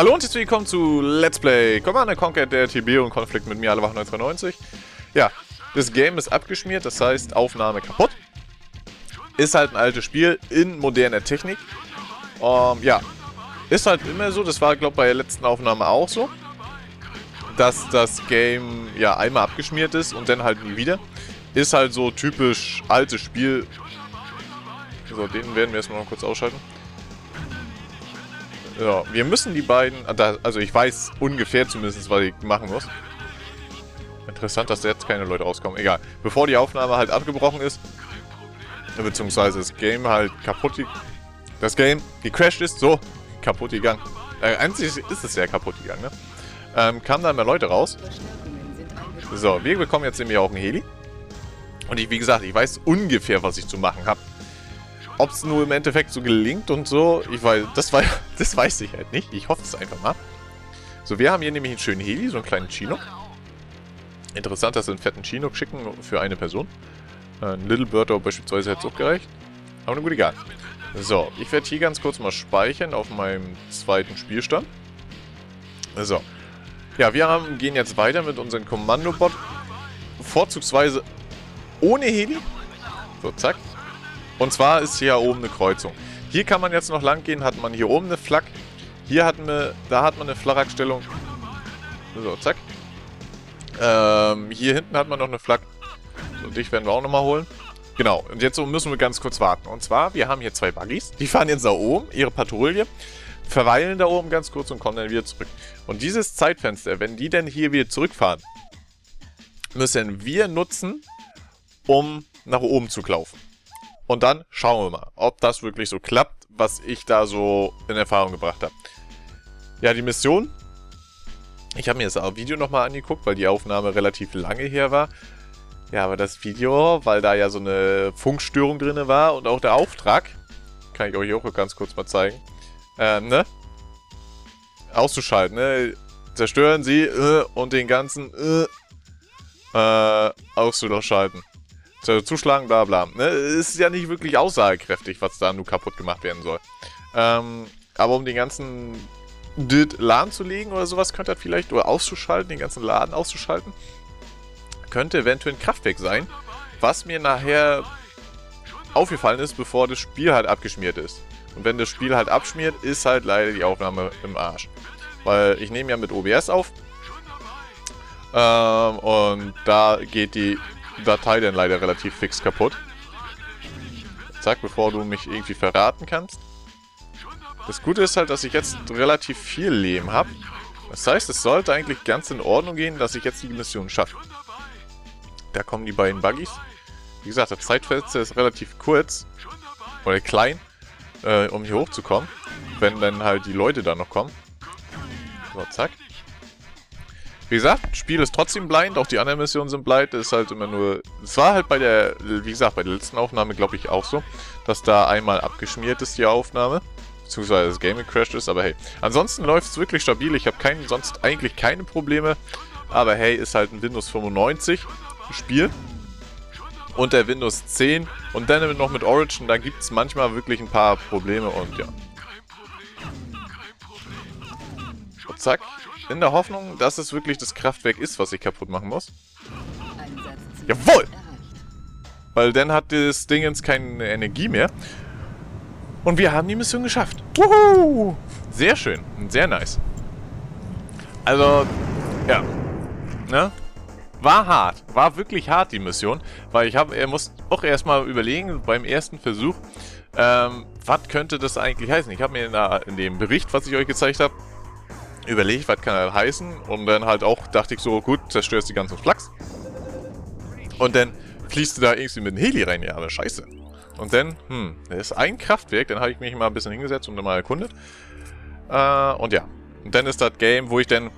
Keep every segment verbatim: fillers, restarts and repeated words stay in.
hallo und herzlich willkommen zu Let's Play Command and Conquer, der Tiberium-Konflikt mit mir, Alewach neunzehnhundertneunundneunzig. Ja, das Game ist abgeschmiert, das heißt Aufnahme kaputt. Ist halt ein altes Spiel in moderner Technik. Ähm, ja, ist halt immer so, das war glaube ich bei der letzten Aufnahme auch so, dass das Game ja einmal abgeschmiert ist und dann halt nie wieder. Ist halt so typisch altes Spiel. So, den werden wir erstmal noch kurz ausschalten. So, wir müssen die beiden, also ich weiß ungefähr zumindest, was ich machen muss. Interessant, dass da jetzt keine Leute rauskommen. Egal. Bevor die Aufnahme halt abgebrochen ist, beziehungsweise das Game halt kaputt, das Game gecrashed ist, so, kaputt gegangen. Äh, eigentlich ist es ja kaputt gegangen, ne? Ähm, kamen dann mehr Leute raus. So, wir bekommen jetzt nämlich auch einen Heli. Und ich, wie gesagt, ich weiß ungefähr, was ich zu machen habe. Ob es nur im Endeffekt so gelingt und so, ich weiß, das, war, das weiß ich halt nicht. Ich hoffe es einfach mal. So, wir haben hier nämlich einen schönen Heli, so einen kleinen Chinook. Interessant, dass sie einen fetten Chinook schicken für eine Person. Ein Little Bird beispielsweise hätte es auch gereicht. Aber nun gut, egal. So, ich werde hier ganz kurz mal speichern auf meinem zweiten Spielstand. So. Ja, wir haben, gehen jetzt weiter mit unserem Kommandobot. Vorzugsweise ohne Heli. So, zack. Und zwar ist hier oben eine Kreuzung. Hier kann man jetzt noch lang gehen, hat man hier oben eine Flak. Hier hatten wir, da hat man eine Flakstellung. So, zack. Ähm, hier hinten hat man noch eine Flak. So, dich werden wir auch nochmal holen. Genau, und jetzt müssen wir ganz kurz warten. Und zwar, wir haben hier zwei Buggies. Die fahren jetzt da oben, ihre Patrouille, verweilen da oben ganz kurz und kommen dann wieder zurück. Und dieses Zeitfenster, wenn die dann hier wieder zurückfahren, müssen wir nutzen, um nach oben zu laufen. Und dann schauen wir mal, ob das wirklich so klappt, was ich da so in Erfahrung gebracht habe. Ja, die Mission. Ich habe mir das Video nochmal angeguckt, weil die Aufnahme relativ lange her war. Ja, aber das Video, weil da ja so eine Funkstörung drin war und auch der Auftrag, kann ich euch auch ganz kurz mal zeigen, ähm, ne? Auszuschalten, ne? Zerstören sie äh, und den ganzen äh, äh, auszuschalten. Zuschlagen, bla bla. Ne? Ist ja nicht wirklich aussagekräftig, was da nur kaputt gemacht werden soll. Ähm, aber um den ganzen Laden zu legen oder sowas, könnte das vielleicht, oder auszuschalten, den ganzen Laden auszuschalten, könnte eventuell ein Kraftwerk sein, was mir nachher aufgefallen ist, bevor das Spiel halt abgeschmiert ist. Und wenn das Spiel halt abschmiert, ist halt leider die Aufnahme im Arsch. Weil ich nehme ja mit O B S auf. Ähm, und da geht die Datei dann leider relativ fix kaputt. Zack, bevor du mich irgendwie verraten kannst. Das Gute ist halt, dass ich jetzt relativ viel Leben habe. Das heißt, es sollte eigentlich ganz in Ordnung gehen, dass ich jetzt die Mission schaffe. Da kommen die beiden Buggies. Wie gesagt, das Zeitfenster ist relativ kurz oder klein, äh, um hier hochzukommen, wenn dann halt die Leute da noch kommen. So, zack. Wie gesagt, das Spiel ist trotzdem blind, auch die anderen Missionen sind blind, ist halt immer nur... Es war halt bei der, wie gesagt, bei der letzten Aufnahme, glaube ich, auch so, dass da einmal abgeschmiert ist, die Aufnahme, beziehungsweise das Game gecrashed ist, aber hey. Ansonsten läuft es wirklich stabil, ich habe kein, sonst eigentlich keine Probleme, aber hey, ist halt ein Windows fünfundneunzig Spiel und der Windows zehn und dann noch mit Origin, da gibt es manchmal wirklich ein paar Probleme und ja. Und zack. In der Hoffnung, dass es wirklich das Kraftwerk ist, was ich kaputt machen muss. Jawohl! Weil dann hat das Dingens keine Energie mehr. Und wir haben die Mission geschafft. Wuhu! Sehr schön. Sehr nice. Also, ja. Ne? War hart. War wirklich hart, die Mission. Weil ich habe, er muss auch erstmal überlegen, beim ersten Versuch, ähm, was könnte das eigentlich heißen? Ich habe mir in, der, in dem Bericht, was ich euch gezeigt habe, überlegt, was kann das heißen, und dann halt auch dachte ich so, gut, zerstörst die ganzen Flachs und dann fließt du da irgendwie mit dem Heli rein, ja, aber scheiße. Und dann, hm, da ist ein Kraftwerk, dann habe ich mich mal ein bisschen hingesetzt und dann mal erkundet äh, und ja, und dann ist das Game, wo ich dann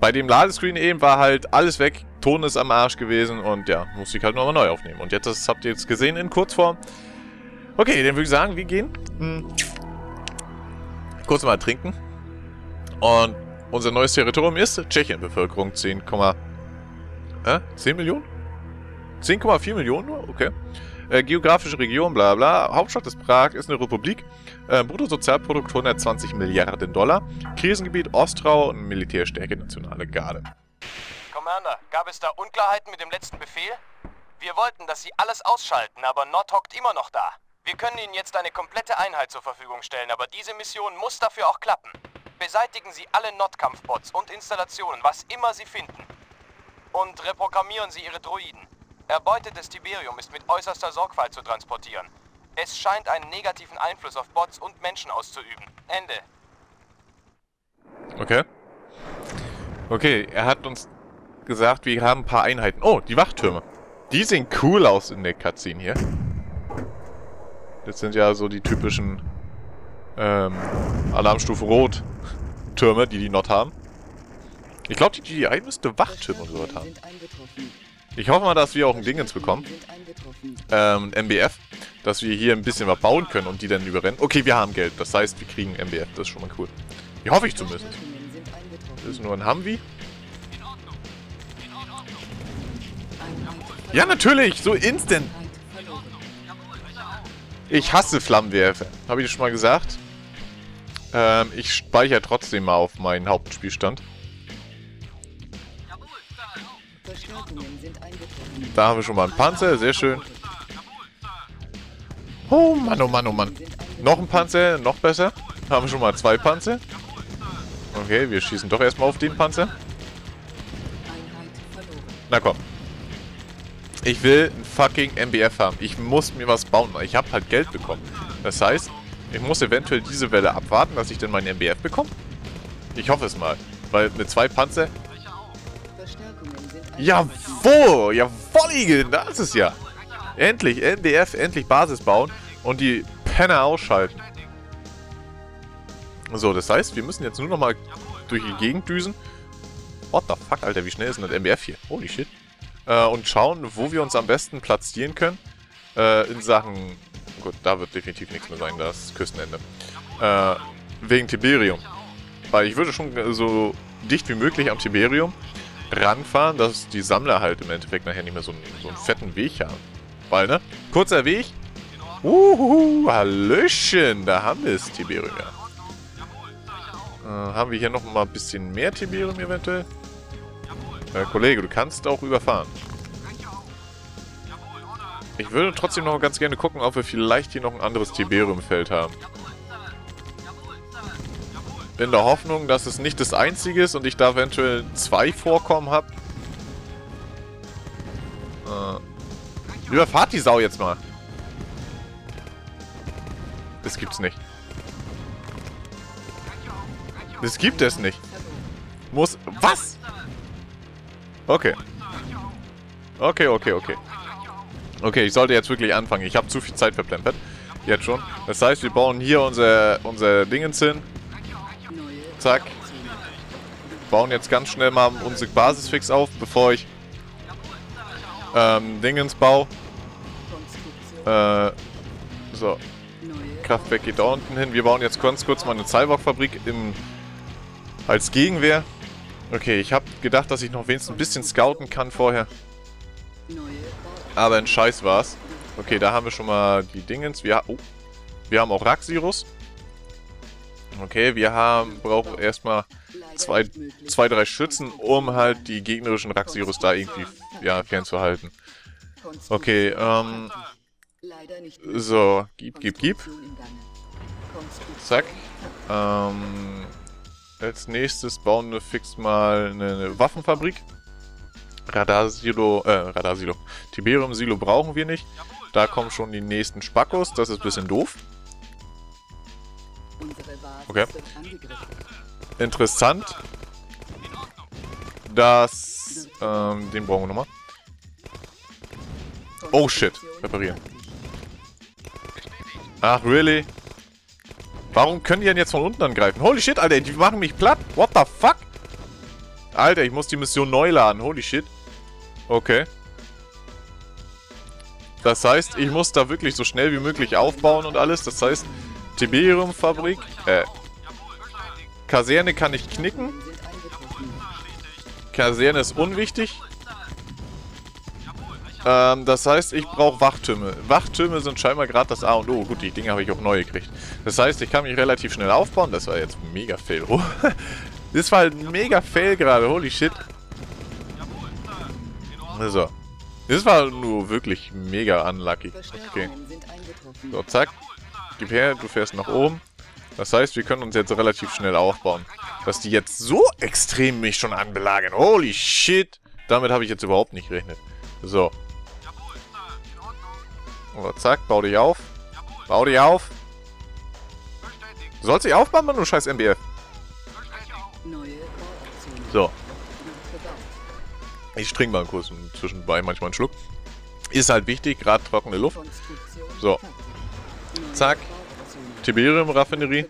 bei dem Ladescreen eben war halt alles weg, Ton ist am Arsch gewesen und ja, musste ich halt nochmal neu aufnehmen und jetzt, das habt ihr jetzt gesehen in Kurzform. Okay, dann würde ich sagen, wir gehen hm, kurz mal trinken. Und unser neues Territorium ist Tschechien. Bevölkerung zehn, äh, zehn Millionen? zehn Komma vier Millionen nur? Okay. Äh, geografische Region, bla bla. Hauptstadt ist Prag, ist eine Republik. Äh, Bruttosozialprodukt hundertzwanzig Milliarden Dollar. Krisengebiet Ostrau und Militärstärke Nationale Garde. Commander, gab es da Unklarheiten mit dem letzten Befehl? Wir wollten, dass Sie alles ausschalten, aber Nord hockt immer noch da. Wir können Ihnen jetzt eine komplette Einheit zur Verfügung stellen, aber diese Mission muss dafür auch klappen. Beseitigen Sie alle Nord-Kampfbots und Installationen, was immer Sie finden. Und reprogrammieren Sie Ihre Droiden. Erbeutetes Tiberium ist mit äußerster Sorgfalt zu transportieren. Es scheint einen negativen Einfluss auf Bots und Menschen auszuüben. Ende. Okay. Okay, er hat uns gesagt, wir haben ein paar Einheiten. Oh, die Wachtürme. Die sehen cool aus in der Cutscene hier. Das sind ja so die typischen ähm, Alarmstufe Rot Türme, die die Nord haben. Ich glaube, die, die geheimste Wachtürme und so was haben. Ich hoffe mal, dass wir auch ein Dingens bekommen. Ähm, M B F. Dass wir hier ein bisschen was bauen können und die dann überrennen. Okay, wir haben Geld. Das heißt, wir kriegen M B F. Das ist schon mal cool. Ich hoffe ich zumindest. Das ist nur ein Humvee. Ja, natürlich. So instant. Ich hasse Flammenwerfer, habe ich das schon mal gesagt. Ähm, ich speichere trotzdem mal auf meinen Hauptspielstand. Da haben wir schon mal einen Panzer, sehr schön. Oh Mann, oh Mann, oh Mann. Noch ein Panzer, noch besser. Haben wir schon mal zwei Panzer. Okay, wir schießen doch erstmal auf den Panzer. Na komm. Ich will ein fucking M B F haben. Ich muss mir was bauen. Ich habe halt Geld bekommen. Das heißt, ich muss eventuell diese Welle abwarten, dass ich dann meinen M B F bekomme. Ich hoffe es mal. Weil mit zwei Panzer... Jawohl! Jawoll! Das ist ja! Endlich M B F, endlich Basis bauen und die Penner ausschalten. So, das heißt, wir müssen jetzt nur noch mal durch die Gegend düsen. What the fuck, Alter, wie schnell ist denn das M B F hier? Holy shit. Und schauen, wo wir uns am besten platzieren können. Äh, in Sachen... Gut, da wird definitiv nichts mehr sein, das Küstenende. Äh, wegen Tiberium. Weil ich würde schon so dicht wie möglich am Tiberium ranfahren, dass die Sammler halt im Endeffekt nachher nicht mehr so einen, so einen fetten Weg haben. Weil, ne? Kurzer Weg. Uhuhu, hallöchen, da haben wir es, Tiberium. Äh, haben wir hier nochmal ein bisschen mehr Tiberium eventuell? Kollege, du kannst auch überfahren. Ich würde trotzdem noch ganz gerne gucken, ob wir vielleicht hier noch ein anderes Tiberiumfeld haben. In der Hoffnung, dass es nicht das einzige ist und ich da eventuell zwei Vorkommen habe. Äh, überfahrt die Sau jetzt mal. Das gibt's nicht. Das gibt es nicht. Muss... Was? Okay. Okay, okay, okay. Okay, ich sollte jetzt wirklich anfangen. Ich habe zu viel Zeit verplempert. Jetzt schon. Das heißt, wir bauen hier unser, unser Dingens hin. Zack. Bauen jetzt ganz schnell mal unsere Basis fix auf, bevor ich ähm, Dingens baue. Äh, so. Kraftwerk geht da unten hin. Wir bauen jetzt ganz kurz mal eine Cyborg-Fabrik im als Gegenwehr. Okay, ich habe gedacht, dass ich noch wenigstens ein bisschen scouten kann vorher. Aber ein Scheiß war's. Okay, da haben wir schon mal die Dingens. Wir, oh, wir haben auch Raxirus. Okay, wir haben brauchen erstmal zwei, zwei, drei Schützen, um halt die gegnerischen Raxirus da irgendwie ja, fernzuhalten. Okay, ähm... so, gib, gib, gib. Zack. Ähm... Als nächstes bauen wir fix mal eine Waffenfabrik. Radarsilo, äh, Radarsilo. Tiberium-Silo brauchen wir nicht. Da kommen schon die nächsten Spackos. Das ist ein bisschen doof. Okay. Interessant. Das, ähm, den brauchen wir nochmal. Oh shit. Reparieren. Ach, really? Warum können die denn jetzt von unten angreifen? Holy shit, Alter, die machen mich platt. What the fuck? Alter, ich muss die Mission neu laden. Holy shit. Okay. Das heißt, ich muss da wirklich so schnell wie möglich aufbauen und alles. Das heißt, Tiberium-Fabrik. Äh. Kaserne kann ich knicken. Kaserne ist unwichtig. Ähm, das heißt, ich brauche Wachtürme. Wachtürme sind scheinbar gerade das A und O. Gut, die Dinge habe ich auch neu gekriegt. Das heißt, ich kann mich relativ schnell aufbauen. Das war jetzt mega fail. Oh. Das war halt mega fail gerade. Holy shit. So. Das war nur wirklich mega unlucky. Okay. So, zack. Gib her, du fährst nach oben. Das heißt, wir können uns jetzt relativ schnell aufbauen. Dass die jetzt so extrem mich schon anbelagen. Holy shit. Damit habe ich jetzt überhaupt nicht gerechnet. So. Oder zack, bau dich auf. Bau dich auf. Du sollst dich aufbauen, Mann, du scheiß M B F. So. Ich trinke mal kurz zwischenbei manchmal einen Schluck. Ist halt wichtig, gerade trockene Luft. So. Zack. Tiberium-Raffinerie.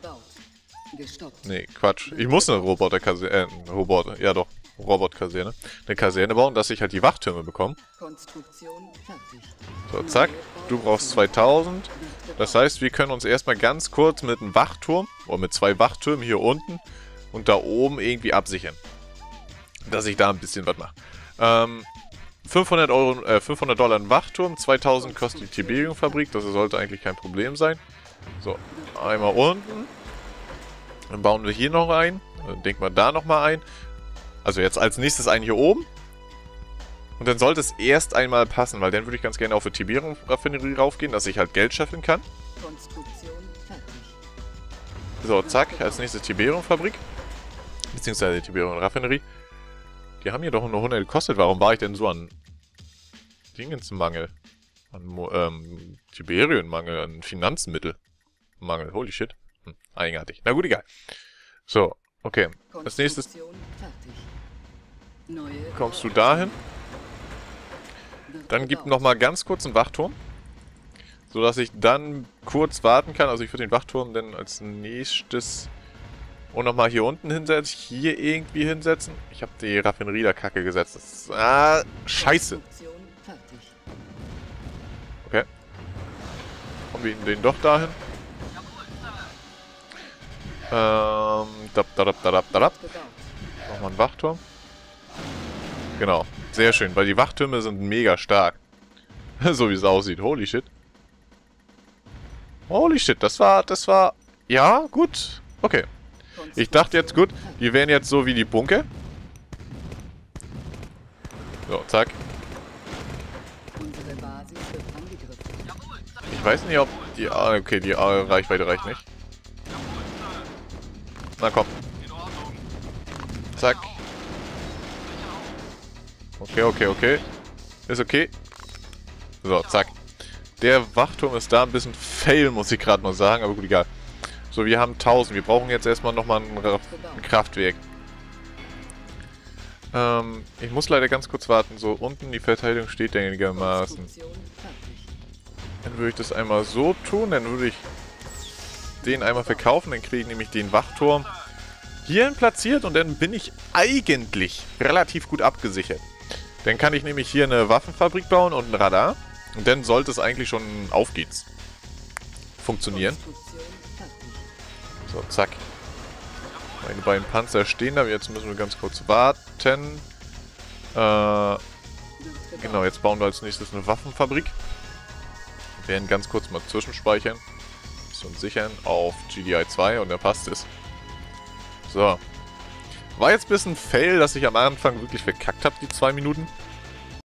Nee, Quatsch. Ich muss eine Roboterkaserne. Äh, ein Roboter. Ja, doch. Robotkaserne. Eine Kaserne bauen, dass ich halt die Wachtürme bekomme. So, zack. Du brauchst zweitausend. Das heißt, wir können uns erstmal ganz kurz mit einem Wachturm, oder mit zwei Wachtürmen hier unten und da oben irgendwie absichern. Dass ich da ein bisschen was mache. Ähm, fünfhundert Euro, äh, fünfhundert Dollar ein Wachturm, zweitausend kostet die Tiberium-Fabrik. Das sollte eigentlich kein Problem sein. So, einmal unten. Dann bauen wir hier noch ein. Dann denkt man da nochmal ein. Also jetzt als nächstes einen hier oben. Und dann sollte es erst einmal passen, weil dann würde ich ganz gerne auf die Tiberium-Raffinerie raufgehen, dass ich halt Geld scheffeln kann. So, zack, als nächstes Tiberium-Fabrik. Beziehungsweise die Tiberium-Raffinerie. Die haben hier doch nur hundert gekostet. Warum war ich denn so an Dingensmangel? An ähm, Tiberium-Mangel, an Finanzmittelmangel. Holy shit. Hm, eigenartig. Na gut, egal. So, okay. Als nächstes... Kommst du dahin? Dann gib nochmal ganz kurz einen Wachturm. Sodass ich dann kurz warten kann. Also ich würde den Wachturm dann als nächstes... Und nochmal hier unten hinsetzen. Hier irgendwie hinsetzen. Ich habe die Raffinerie da kacke gesetzt. Das ist, ah, scheiße. Okay. Kommen wir den doch dahin. Ähm, dab, dab, dab, dab, dab. Nochmal einen Wachturm. Genau, sehr schön, weil die Wachtürme sind mega stark. So wie es aussieht. Holy shit. Holy shit, das war, das war... Ja, gut. Okay. Ich dachte jetzt, gut, die wären jetzt so wie die Bunker. So, zack. Ich weiß nicht, ob die... Ah, okay, die ah, Reichweite reicht nicht. Na komm. Zack. Okay, okay, okay. Ist okay. So, zack. Der Wachturm ist da ein bisschen fail, muss ich gerade mal sagen. Aber gut, egal. So, wir haben tausend. Wir brauchen jetzt erstmal nochmal ein, ein Kraftwerk. Ähm, ich muss leider ganz kurz warten. So, unten die Verteidigung steht einigermaßen. Dann würde ich das einmal so tun. Dann würde ich den einmal verkaufen. Dann kriege ich nämlich den Wachturm hierhin platziert. Und dann bin ich eigentlich relativ gut abgesichert. Dann kann ich nämlich hier eine Waffenfabrik bauen und ein Radar. Und dann sollte es eigentlich schon, auf geht's, funktionieren. So, zack. Meine beiden Panzer stehen da. Jetzt müssen wir ganz kurz warten. Äh, genau, jetzt bauen wir als nächstes eine Waffenfabrik. Wir werden ganz kurz mal zwischenspeichern. Und sichern auf G D I zwei. Und dann passt es. So. War jetzt ein bisschen fail, dass ich am Anfang wirklich verkackt habe, die zwei Minuten.